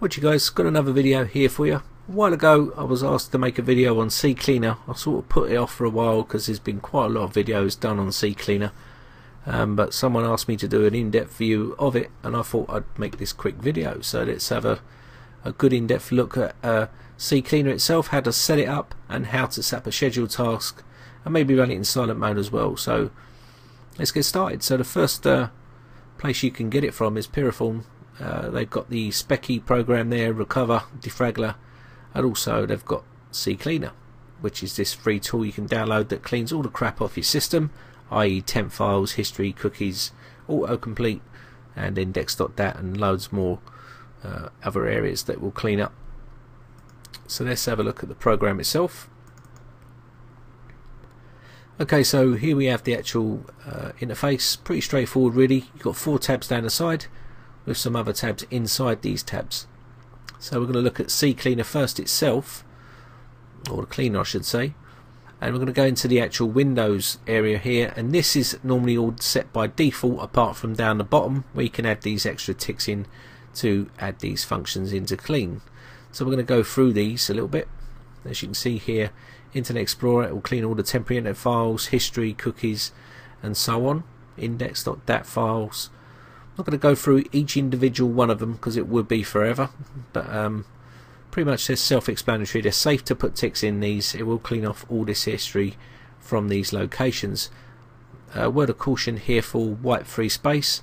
What you guys, got another video here for you. A while ago I was asked to make a video on CCleaner. I sort of put it off for a while because there's been quite a lot of videos done on CCleaner, but someone asked me to do an in-depth view of it, and I thought I'd make this quick video. So let's have a good in-depth look at CCleaner itself, how to set it up and how to set up a scheduled task, and maybe run it in silent mode as well. So let's get started. So the first place you can get it from is Piriform. They've got the Speccy program there, Recover, Defraggler, and also they've got CCleaner, which is this free tool you can download that cleans all the crap off your system, i.e. temp files, history, cookies, autocomplete, and index.dat, and loads more other areas that will clean up. So let's have a look at the program itself. Okay, so here we have the actual interface. Pretty straightforward really. You've got four tabs down the side, with some other tabs inside these tabs. So we're going to look at CCleaner first itself, or the cleaner I should say, and we're going to go into the actual Windows area here, and this is normally all set by default apart from down the bottom where you can add these extra ticks in to add these functions into clean. So we're going to go through these a little bit. As you can see here, Internet Explorer, it will clean all the temporary files, history, cookies and so on, index.dat files. I'm not going to go through each individual one of them because it would be forever, but pretty much they're self-explanatory. They're safe to put ticks in these. It will clean off all this history from these locations. A word of caution here for wipe free space.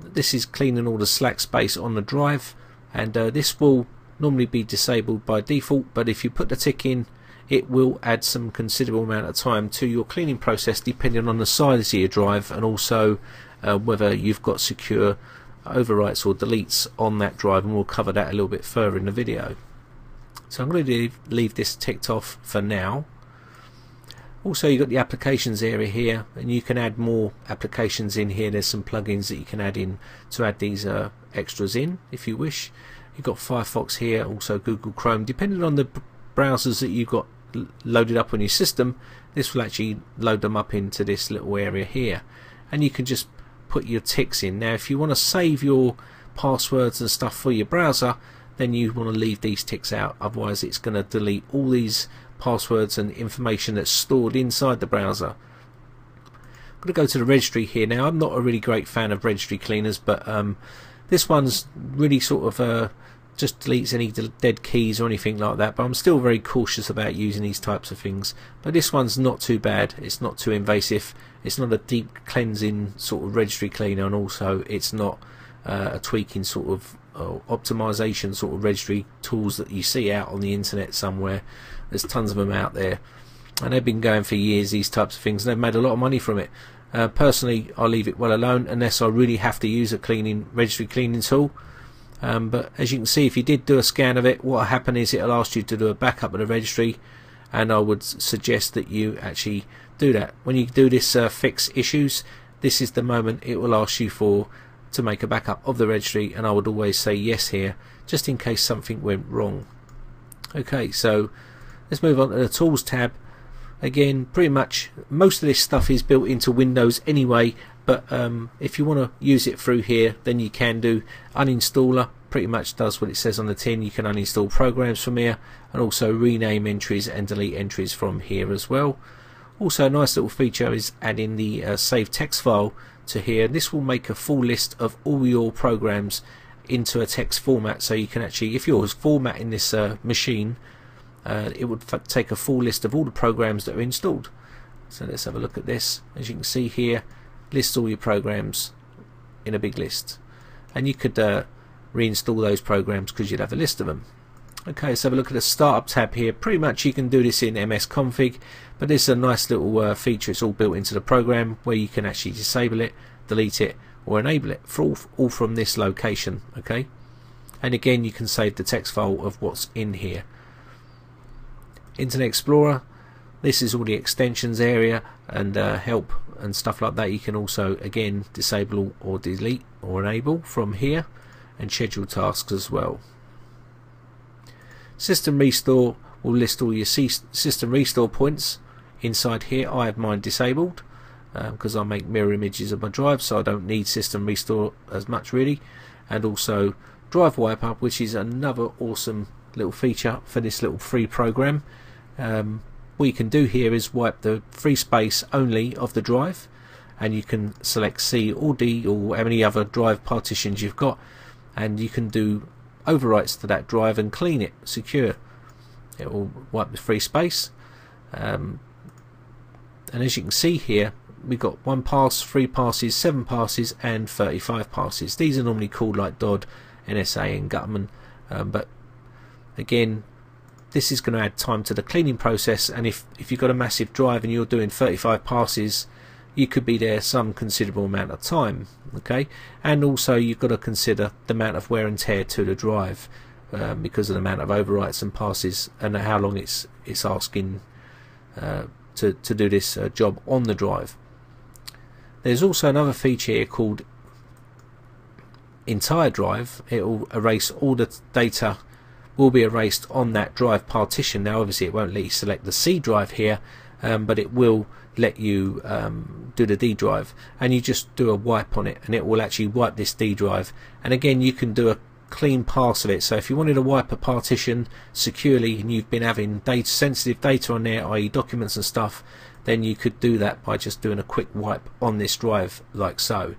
This is cleaning all the slack space on the drive, and this will normally be disabled by default, but if you put the tick in, it will add some considerable amount of time to your cleaning process depending on the size of your drive, and also whether you've got secure overwrites or deletes on that drive, and we'll cover that a little bit further in the video. So I'm going to leave this ticked off for now. Also, you've got the applications area here, and you can add more applications in here. There's some plugins that you can add in to add these extras in if you wish. You've got Firefox here, also Google Chrome. Depending on the browsers that you've got loaded up on your system, this will actually load them up into this little area here, and you can just put your ticks in. Now if you want to save your passwords and stuff for your browser, then you want to leave these ticks out, otherwise it's going to delete all these passwords and information that's stored inside the browser. I'm going to go to the registry here now. I'm not a really great fan of registry cleaners, but this one's really sort of just deletes any dead keys or anything like that, but I'm still very cautious about using these types of things. But this one's not too bad, it's not too invasive, it's not a deep cleansing sort of registry cleaner, and also it's not a tweaking sort of optimization sort of registry tools that you see out on the internet somewhere. There's tons of them out there, and they've been going for years, these types of things, and they've made a lot of money from it. Personally, I leave it well alone unless I really have to use a registry cleaning tool. But as you can see, if you did do a scan of it, what will happen is it'll ask you to do a backup of the registry, and I would suggest that you actually do that. When you do this fix issues, this is the moment it will ask you to make a backup of the registry, and I would always say yes here, just in case something went wrong. Okay, so let's move on to the Tools tab. Again, pretty much most of this stuff is built into Windows anyway, but if you want to use it through here, then you can do. Uninstaller pretty much does what it says on the tin. You can uninstall programs from here, and also rename entries and delete entries from here as well. Also, a nice little feature is adding the save text file to here. This will make a full list of all your programs into a text format, so you can actually, if you're formatting this machine, it would take a full list of all the programs that are installed. So let's have a look at this. As you can see here, lists all your programs in a big list, and you could reinstall those programs because you'd have a list of them. Okay, let's have a look at the Startup tab here. Pretty much you can do this in msconfig, but this is a nice little feature. It's all built into the program where you can actually disable it, delete it or enable it, for all from this location. Okay, and again you can save the text file of what's in here. Internet Explorer, This is all the extensions area and help and stuff like that. You can also again disable or delete or enable from here, and schedule tasks as well. System restore will list all your system restore points inside here. I have mine disabled because I make mirror images of my drive, so I don't need system restore as much really. And also drive wipe up, which is another awesome little feature for this little free program. What you can do here is wipe the free space only of the drive, and you can select C or D or any other drive partitions you've got, and you can do overwrites to that drive and clean it, secure. It will wipe the free space, and as you can see here, we've got 1 pass, 3 passes, 7 passes and 35 passes. These are normally called like Dodd, NSA and Gutman, but again this is going to add time to the cleaning process, and if you've got a massive drive and you're doing 35 passes, you could be there some considerable amount of time, okay? And also you've got to consider the amount of wear and tear to the drive because of the amount of overwrites and passes and how long it's asking to do this job on the drive. There's also another feature here called entire drive. It will erase all the data, will be erased on that drive partition. Now obviously it won't let you select the C drive here, but it will let you do the D drive, and you just do a wipe on it and it will actually wipe this D drive. And again you can do a clean pass of it, so if you wanted to wipe a partition securely and you've been having sensitive data on there, i.e. documents and stuff, then you could do that by just doing a quick wipe on this drive like so.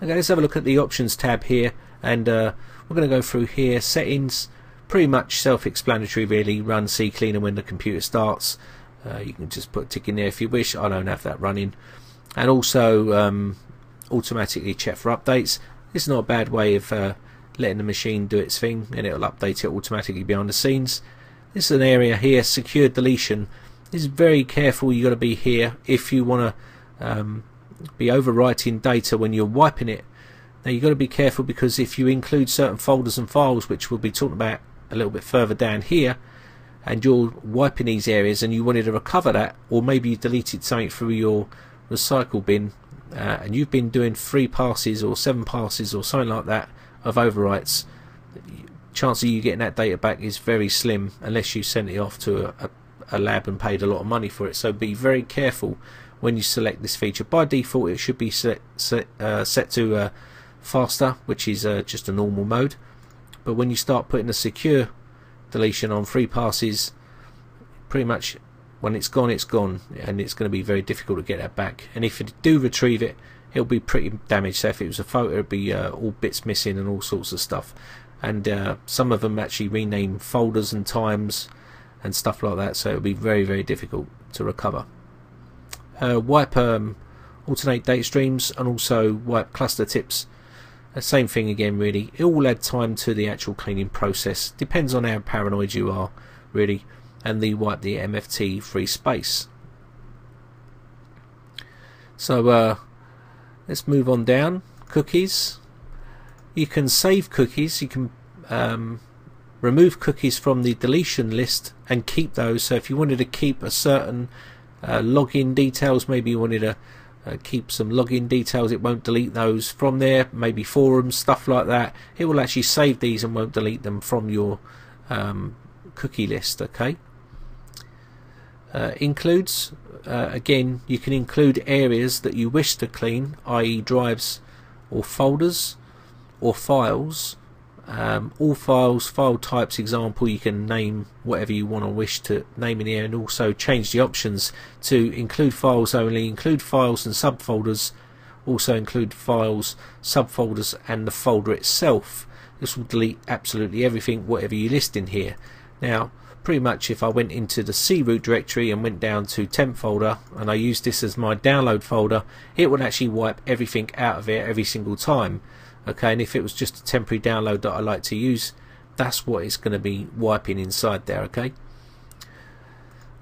Okay, let's have a look at the options tab here, and we're going to go through here, settings, pretty much self-explanatory really, run CCleaner when the computer starts. You can just put a tick in there if you wish. I don't have that running. And also automatically check for updates. It's not a bad way of letting the machine do its thing, and it'll update it automatically behind the scenes. This is an area here, secure deletion. This is very careful, you got to be here if you want to be overwriting data when you're wiping it. Now you've got to be careful, because if you include certain folders and files, which we'll be talking about a little bit further down here, and you're wiping these areas and you wanted to recover that, or maybe you deleted something through your recycle bin and you've been doing 3 passes or 7 passes or something like that of overwrites, chance of you getting that data back is very slim unless you sent it off to a lab and paid a lot of money for it. So be very careful when you select this feature. By default it should be set to faster, which is just a normal mode, but when you start putting a secure deletion on 3 passes, pretty much when it's gone, and it's going to be very difficult to get that back. And if you do retrieve it, it'll be pretty damaged. So if it was a photo, it'd be all bits missing and all sorts of stuff, and some of them actually rename folders and times and stuff like that, so it'll be very, very difficult to recover. Wipe alternate data streams, and also wipe cluster tips. Same thing again really, it will add time to the actual cleaning process, depends on how paranoid you are really. And the wipe the MFT free space. So let's move on down. Cookies, you can save cookies, you can remove cookies from the deletion list and keep those. So if you wanted to keep a certain login details, maybe you wanted to keep some login details, it won't delete those from there. Maybe forums, stuff like that, it will actually save these and won't delete them from your cookie list, okay? Includes, again you can include areas that you wish to clean, i.e. drives or folders or files. All files, file types, example, you can name whatever you want or wish to name in here, and also change the options to include files only, include files and subfolders, also include files, subfolders and the folder itself. This will delete absolutely everything, whatever you list in here. Now pretty much if I went into the C root directory and went down to temp folder, and I used this as my download folder, it would actually wipe everything out of it every single time. Okay, and if it was just a temporary download that I like to use, that's what it's going to be wiping inside there, okay?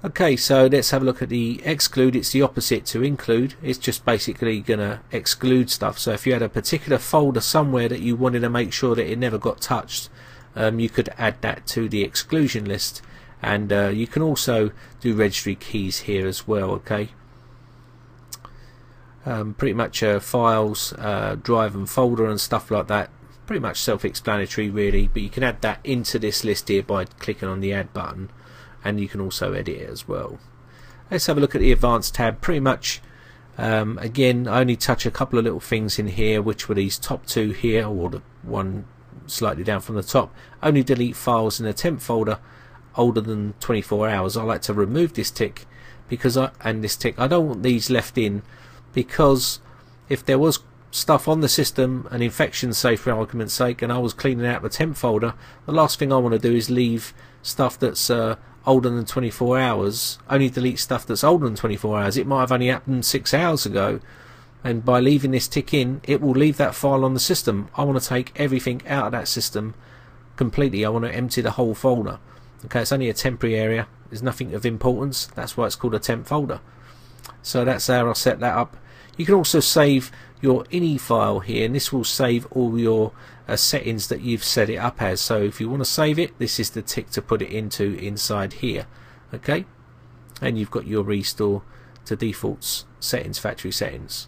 Okay, so let's have a look at the exclude. It's the opposite to include, it's just basically going to exclude stuff. So if you had a particular folder somewhere that you wanted to make sure that it never got touched, you could add that to the exclusion list, and you can also do registry keys here as well. Okay, pretty much files, drive and folder and stuff like that, pretty much self-explanatory really, but you can add that into this list here by clicking on the add button, and you can also edit it as well. Let's have a look at the advanced tab. Pretty much again, I only touch a couple of little things in here, which were these top two here, or the one slightly down from the top. Only delete files in a temp folder older than 24 hours. I like to remove this tick, because I don't want these left in, because if there was stuff on the system, an infection say for argument's sake, and I was cleaning out the temp folder, the last thing I want to do is leave stuff that's older than 24 hours, only delete stuff that's older than 24 hours. It might have only happened 6 hours ago, and by leaving this tick in, it will leave that file on the system. I want to take everything out of that system completely. I want to empty the whole folder. Okay, it's only a temporary area, there's nothing of importance, that's why it's called a temp folder. So that's how I set that up. You can also save your ini file here, and this will save all your settings that you've set it up as. So if you want to save it, this is the tick to put it into inside here. Okay, and you've got your restore to defaults settings, factory settings.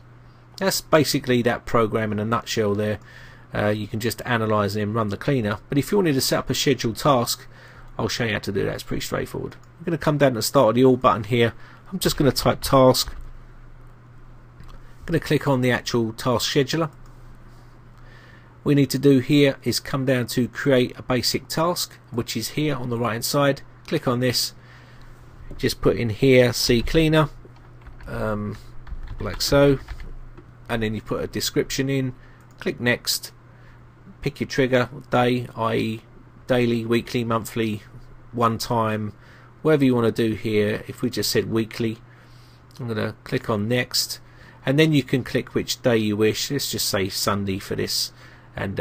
That's basically that program in a nutshell there. You can just analyze and run the cleaner, but if you wanted to set up a scheduled task, I'll show you how to do that. It's pretty straightforward. I'm going to come down to the start of the all button here. I'm just going to type task. I'm going to click on the actual task scheduler. What we need to do here is come down to create a basic task, which is here on the right hand side. Click on this, just put in here CCleaner, like so, and then you put a description in, click next, pick your trigger day, i.e. daily, weekly, monthly, one time, whatever you want to do here. If we just said weekly, I'm going to click on next, and then you can click which day you wish. Let's just say Sunday for this, and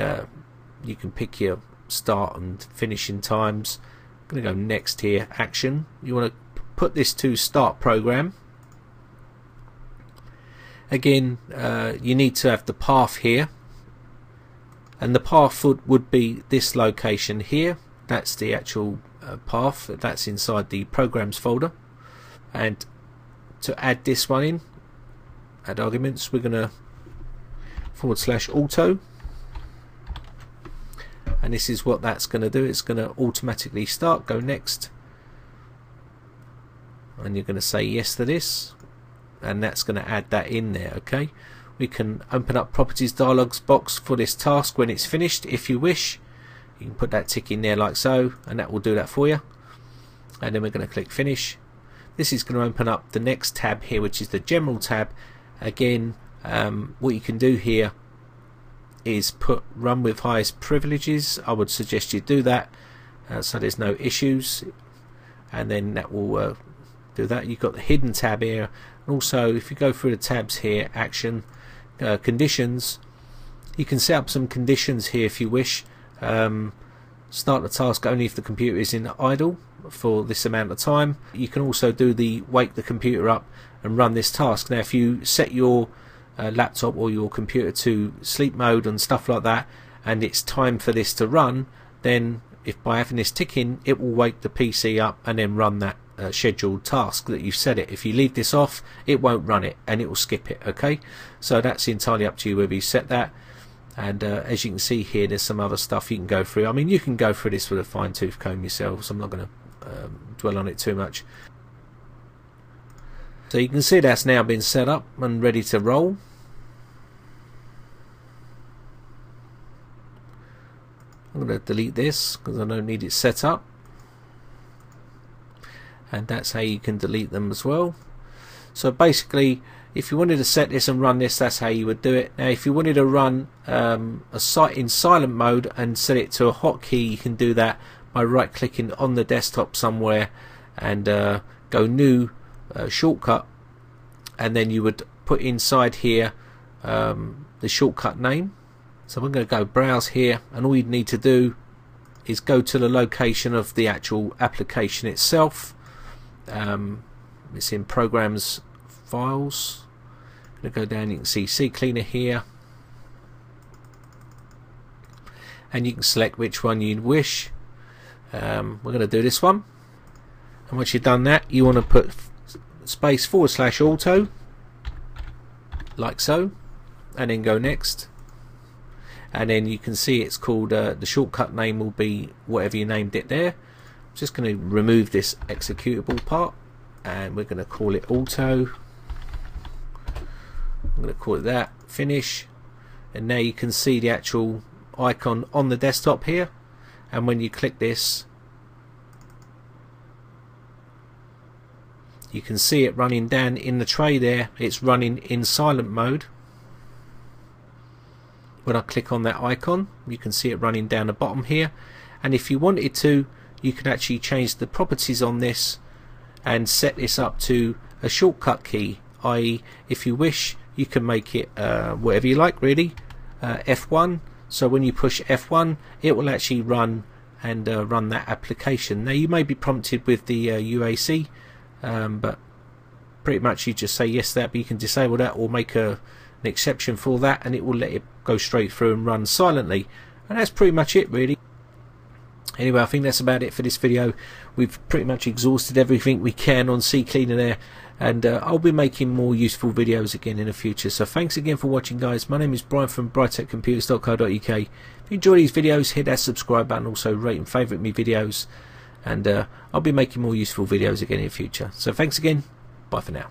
you can pick your start and finishing times. I'm going to go next here, action. You want to put this to start program. Again, you need to have the path here, and the path would be this location here. That's the actual path that's inside the programs folder. And to add this one in, add arguments, we're gonna / auto, and this is what that's gonna do. It's gonna automatically start. Go next, and you're gonna say yes to this, and that's gonna add that in there. Okay, we can open up properties dialogs box for this task when it's finished. If you wish, you can put that tick in there like so, and that will do that for you. And then we're gonna click finish. This is gonna open up the next tab here, which is the general tab. Again, what you can do here is put run with highest privileges. I would suggest you do that so there's no issues, and then that will do that. You've got the hidden tab here, and also if you go through the tabs here, action, conditions, you can set up some conditions here if you wish. Start the task only if the computer is in idle for this amount of time. You can also do the wake the computer up and run this task. Now if you set your laptop or your computer to sleep mode and stuff like that, and it's time for this to run, then if by having this tick in, it will wake the PC up and then run that scheduled task that you've set it. If you leave this off, it won't run it, and it will skip it. Okay, so that's entirely up to you whether you set that. And as you can see here, there's some other stuff you can go through. I mean, you can go through this with a fine tooth comb yourselves, so I'm not going to dwell on it too much. So you can see that's now been set up and ready to roll. I'm going to delete this because I don't need it set up, and that's how you can delete them as well. So basically, if you wanted to set this and run this, that's how you would do it. Now if you wanted to run a site in silent mode and set it to a hotkey, you can do that by right clicking on the desktop somewhere and go new shortcut, and then you would put inside here the shortcut name. So I'm going to go browse here, and all you need to do is go to the location of the actual application itself. It's in programs files. I'm going to go down, you can see CCleaner here, and you can select which one you wish. We're going to do this one, And once you've done that, you want to put /auto, like so, and then go next. And then you can see it's called, the shortcut name will be whatever you named it there. I'm just going to remove this executable part, and we're going to call it auto. I'm going to call it that, finish. And now you can see the actual icon on the desktop here, and when you click this you can see it running down in the tray there. It's running in silent mode. When I click on that icon, you can see it running down the bottom here, and if you wanted to, you can actually change the properties on this and set this up to a shortcut key, i.e. if you wish, you can make it whatever you like really, F1. So when you push F1, it will actually run and run that application. Now you may be prompted with the UAC, but pretty much you just say yes to that, but you can disable that or make an exception for that, and it will let it go straight through and run silently. And that's pretty much it really. Anyway, I think that's about it for this video. We've pretty much exhausted everything we can on CCleaner there, and I'll be making more useful videos again in the future. So thanks again for watching, guys. My name is Brian from briteccomputers.co.uk. If you enjoy these videos, hit that subscribe button, also rate and favourite me videos, and I'll be making more useful videos again in the future. So thanks again, bye for now.